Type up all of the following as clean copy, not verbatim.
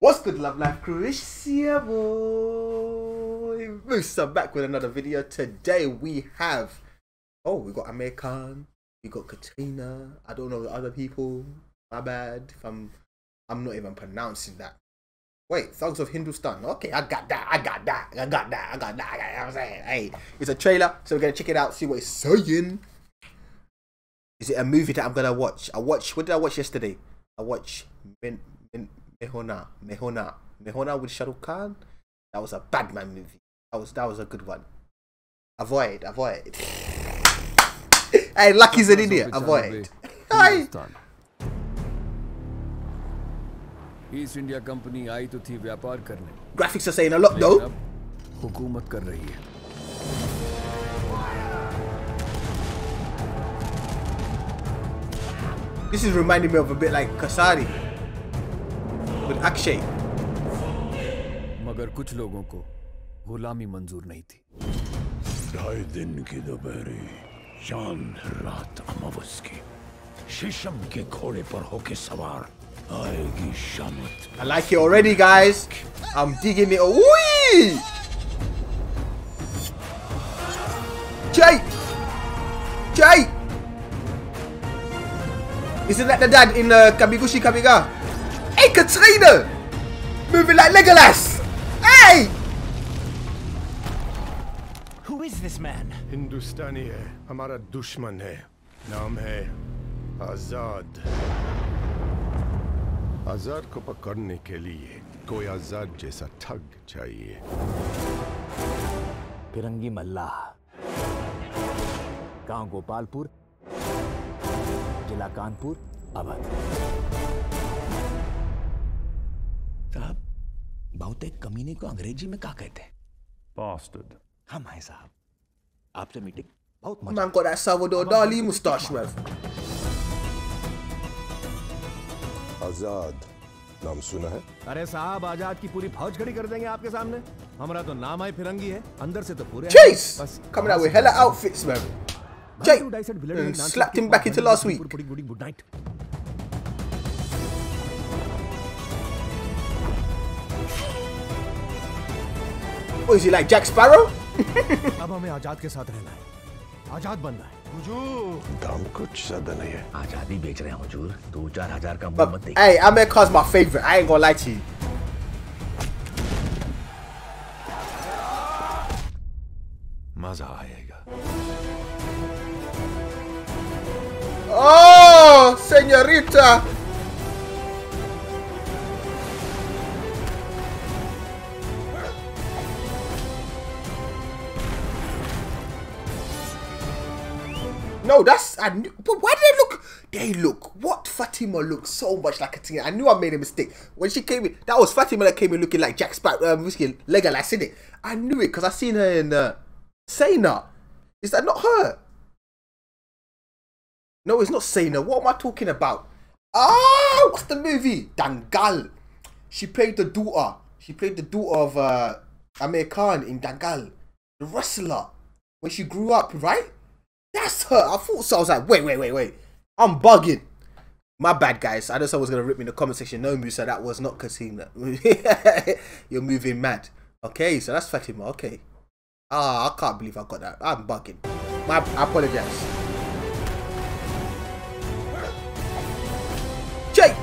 What's good, Love Life crew? It's your boy Moose. I'm back with another video. Today we have, we got Aamir Khan, we got Katrina. I don't know the other people. My bad. If I'm not even pronouncing that. Wait, Thugs of Hindostan. Okay, I got that. You know what I'm saying? Hey, it's a trailer, so we're gonna check it out, see what it's saying. Is it a movie that I'm gonna watch? What did I watch yesterday? I watched Mehona with Shahrukh Khan. That was a bad man movie. That was a good one. Avoid. Hey, Lucky's an idiot. Avoid. Hi. East India Company आई तो थी व्यापार करने. Graphics are saying a lot though. हुकूमत कर रही है. This is reminding me of a bit like Kasari with Akshay. मगर कुछ लोगों को गुलामी मंजूर नहीं थी. ढाई दिन की दोपहरी, चांद रात अमावस की, शीशम के घोड़े पर होके सवार आएगी शामत. I like it already, guys. I'm digging it. Wee! Jay! Isn't that the dad in Kabigushi Kabiga? Hey, Katrina! Moving like Legolas! Hey! Who is this man? Hindustani hai. Hamara dushman hai. Naam hai Azad. Azad ko pakadne ke liye koi Azad jaisa thug chahiye. Pirangi Malla. Gaon Gopalpur. Jila Kanpur, Abad. साहब, बहुत एक कमीने को अंग्रेजी में क्या कहते हैं? Bastard. हाँ माय साहब, आपसे मीटिंग बहुत मजा। मैंने कहा साल्वाडोर डाली मुस्ताश में। आजाद, नाम सुना है? अरे साहब, आजाद की पूरी फौज खड़ी कर देंगे आपके सामने। हमारा तो नाम है फिरंगी है, अंदर से तो पूरे। Chase, coming out with hella outfits, man. Jake slapped him back into last week. Good night. What is he like, Jack Sparrow? अब हमें आजाद के साथ रहना है, आजाद बनना है. हुजूर, दाम कुछ ज्यादा नहीं है. आजादी बेच रहे हैं हुजूर, 2-4 हजार का मुंह मत देखिए. Hey, Aamir Khan's my favorite. I ain't gonna lie to you. मजा आएगा. Oh, señorita. No, that's I knew, but why do they look? They look. What Fatima looks so much like Katrina. I knew I made a mistake when she came in. That was Fatima that came in looking like Jack Sparrow, Legolas, innit? I knew it because I seen her in Saina. Is that not her? No, it's not Saina. What am I talking about? Oh, what's the movie? Dangal. She played the daughter of Aamir Khan in Dangal. The wrestler. When she grew up, right? That's her. I thought so. I was like, wait. I'm bugging. My bad, guys. I know someone's going to rip me in the comment section. No, Musa, that was not Katrina. You're moving mad. Okay, so that's Fatima. Okay. Ah, I can't believe I got that. I'm bugging. I apologize. Jake.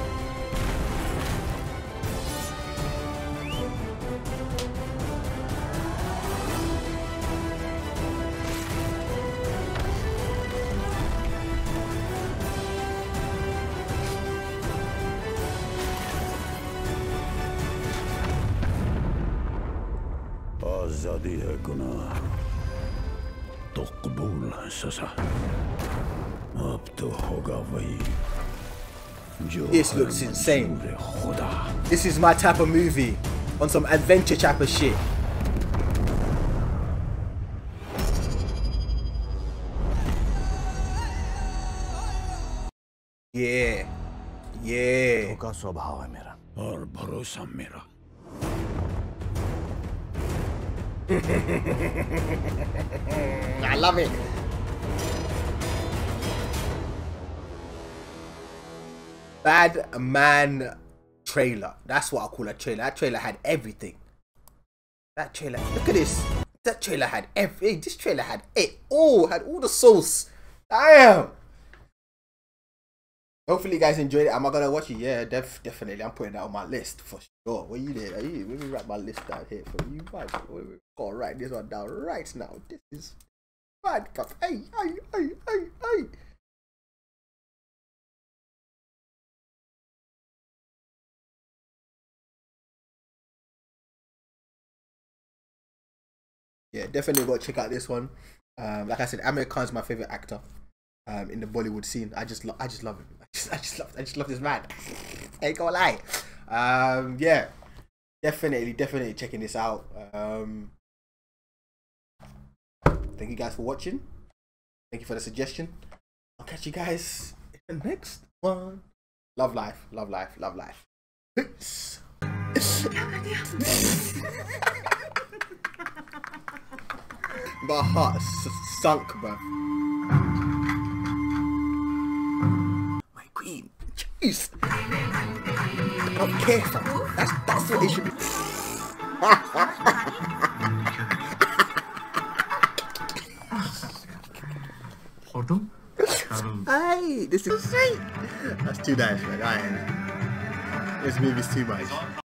Azadi hai gunah, to qabool hai saza. Ab to hoga wahi. This looks insane. This is my type of movie. On some adventure type of shit. Yeah. Toka swabhav hai mera. Aur bharosa mera. I love it. Bad man trailer. That's what I call a trailer. That trailer had everything. That trailer, look at this. That trailer had everything. This trailer had it all, had all the sauce. Damn. Hopefully you guys enjoyed it. Am I gonna watch it? Yeah, definitely. I'm putting that on my list for sure. What you did? Let me write my list down here for you guys. We've got to write this one down right now. This is bad. Hey. Yeah, definitely got to check out this one. Like I said, Aamir Khan's my favorite actor in the Bollywood scene. I just love him. I just love this man. I ain't gonna lie. Yeah, definitely checking this out. Thank you guys for watching. Thank you for the suggestion. I'll catch you guys in the next one. Love life, love life, love life. Peace. My heart sunk, bruv. My queen. Jeez. Not careful. That's what it should be. Hey, this is sweet. That's too nice, man. This movie's too much.